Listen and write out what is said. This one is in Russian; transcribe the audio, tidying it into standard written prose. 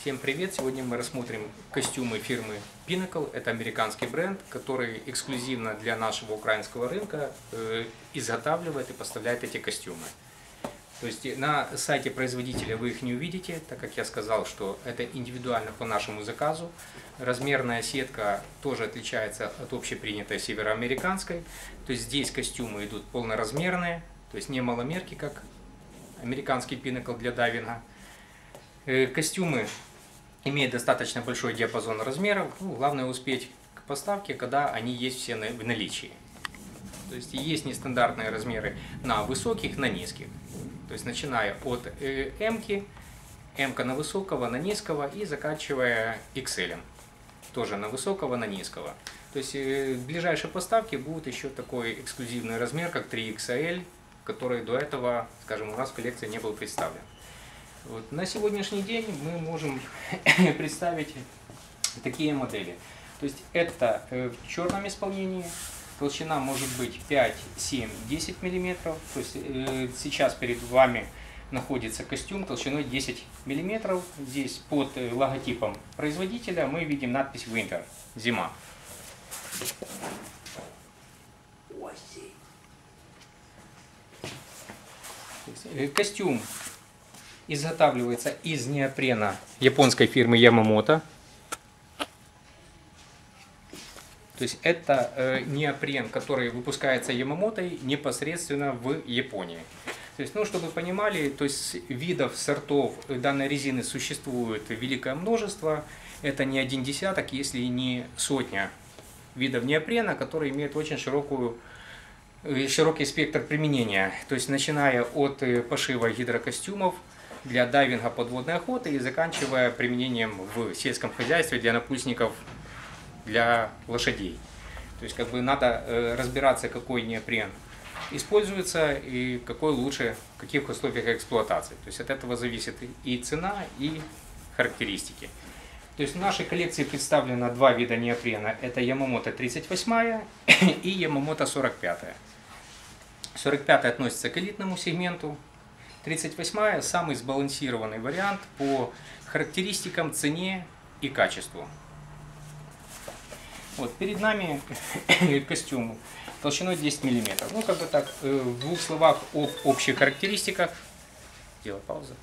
Всем привет! Сегодня мы рассмотрим костюмы фирмы Pinnacle. Это американский бренд, который эксклюзивно для нашего украинского рынка изготавливает и поставляет эти костюмы. То есть на сайте производителя вы их не увидите, так как я сказал, что это индивидуально по нашему заказу. Размерная сетка тоже отличается от общепринятой североамериканской. То есть здесь костюмы идут полноразмерные, то есть не маломерки, как американский Pinnacle для дайвинга. Костюмы имеют достаточно большой диапазон размеров. Главное успеть к поставке, когда они есть все в наличии. То есть есть нестандартные размеры на высоких, на низких. То есть начиная от М-ки, М-ка на высокого, на низкого и заканчивая XL. Тоже на высокого, на низкого. То есть в ближайшей поставке будет еще такой эксклюзивный размер, как 3XL, который до этого, скажем, у нас в коллекции не был представлен. Вот. На сегодняшний день мы можем представить такие модели. То есть это в черном исполнении. Толщина может быть 5, 7, 10 мм. То есть сейчас перед вами находится костюм толщиной 10 мм. Здесь под логотипом производителя мы видим надпись Winter, зима. Костюм изготавливается из неопрена японской фирмы Yamamoto. То есть это неопрен, который выпускается Yamamoto непосредственно в Японии. То есть, ну, чтобы вы понимали, то есть видов, сортов данной резины существует великое множество. Это не один десяток, если не сотня видов неопрена, которые имеют очень широкий спектр применения. То есть начиная от пошива гидрокостюмов для дайвинга, подводной охоты и заканчивая применением в сельском хозяйстве для напульсников, для лошадей. То есть как бы надо разбираться, какой неопрен используется и какой лучше, в каких условиях эксплуатации. То есть от этого зависит и цена, и характеристики. То есть в нашей коллекции представлено два вида неопрена. Это Yamamoto 38 и Yamamoto 45. 45 относится к элитному сегменту. 38 самый сбалансированный вариант по характеристикам, цене и качеству. Вот, перед нами костюм толщиной 10 мм. Ну, как бы так, в двух словах об общих характеристиках. Сделай паузу.